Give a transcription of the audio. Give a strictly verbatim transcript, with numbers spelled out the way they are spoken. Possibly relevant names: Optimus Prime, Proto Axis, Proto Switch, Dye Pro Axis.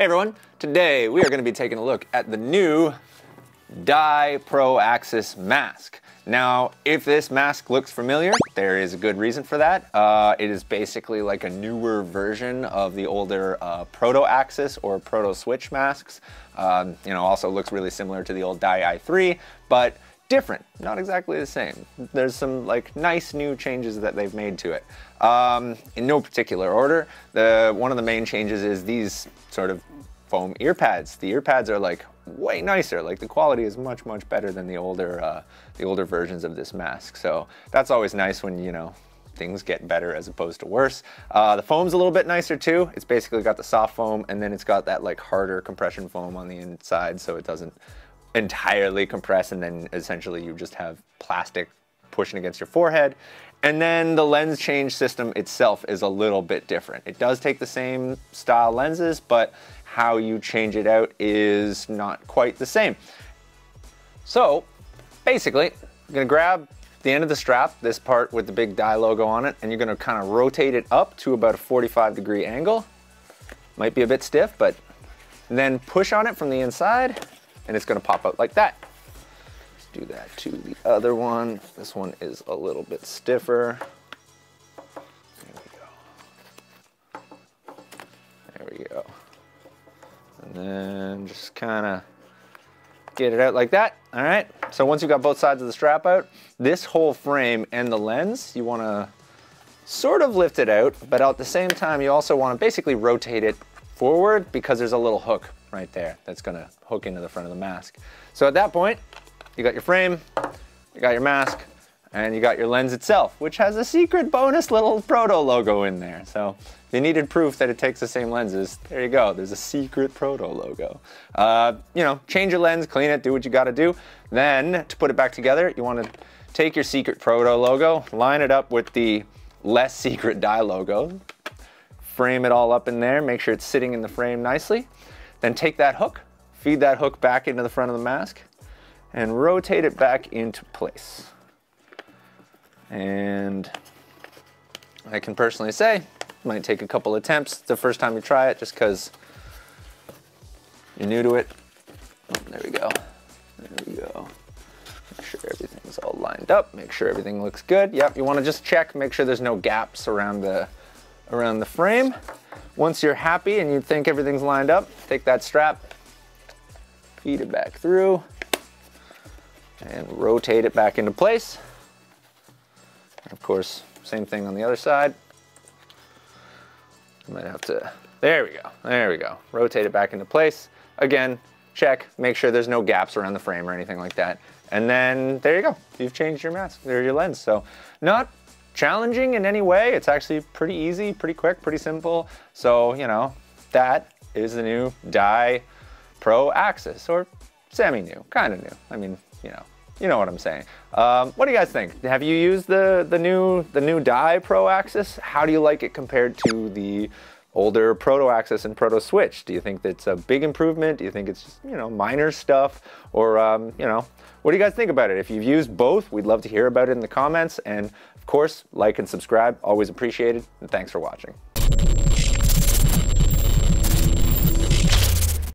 Hey everyone, today we are going to be taking a look at the new Dye Pro Axis mask. Now, if this mask looks familiar, there is a good reason for that. Uh, it is basically like a newer version of the older uh, Proto Axis or Proto Switch masks. Um, you know, also looks really similar to the old Dye i three, but different, not exactly the same. There's some like nice new changes that they've made to it. Um, in no particular order, the one of the main changes is these sort of foam ear pads. The ear pads are like way nicer. Like the quality is much, much better than the older, uh, the older versions of this mask. So that's always nice when, you know, things get better as opposed to worse. Uh, the foam's a little bit nicer too. It's basically got the soft foam and then it's got that like harder compression foam on the inside so it doesn't entirely compress and then essentially you just have plastic pushing against your forehead. And then the lens change system itself is a little bit different. It does take the same style lenses, but how you change it out is not quite the same. So basically, I'm gonna grab the end of the strap, this part with the big Dye logo on it, and you're gonna kind of rotate it up to about a forty-five degree angle. Might be a bit stiff, but and then push on it from the inside and it's gonna pop out like that. Let's do that to the other one. This one is a little bit stiffer. There we go. There we go. And then just kind of get it out like that. All right, so once you've got both sides of the strap out, this whole frame and the lens, you want to sort of lift it out, but at the same time, you also want to basically rotate it forward because there's a little hook right there that's going to hook into the front of the mask. So at that point, you got your frame, you got your mask, and you got your lens itself, which has a secret bonus little Proto logo in there. So if you needed proof that it takes the same lenses, there you go, there's a secret Proto logo. Uh, you know, change your lens, clean it, do what you gotta do. Then, to put it back together, you wanna take your secret Proto logo, line it up with the less secret Dye logo, frame it all up in there, make sure it's sitting in the frame nicely. Then take that hook, feed that hook back into the front of the mask, and rotate it back into place. And I can personally say, it might take a couple attempts the first time you try it just because you're new to it. Oh, there we go, there we go. Make sure everything's all lined up, make sure everything looks good. Yep, you wanna just check, make sure there's no gaps around the, around the frame. Once you're happy and you think everything's lined up, take that strap, feed it back through, and rotate it back into place. Of course, same thing on the other side. I might have to, there we go, there we go. Rotate it back into place. Again, check, make sure there's no gaps around the frame or anything like that. And then there you go, you've changed your mask, there's your lens. So not challenging in any way, it's actually pretty easy, pretty quick, pretty simple. So, you know, that is the new Dye Pro Axis, or semi-new, kind of new, I mean, you know. You know what I'm saying. Um, what do you guys think? Have you used the, the new the new Dye Pro Axis? How do you like it compared to the older Proto Axis and Proto Switch? Do you think that's a big improvement? Do you think it's just, you know, minor stuff? Or, um, you know, what do you guys think about it? If you've used both, we'd love to hear about it in the comments. And of course, like and subscribe, always appreciated. And thanks for watching.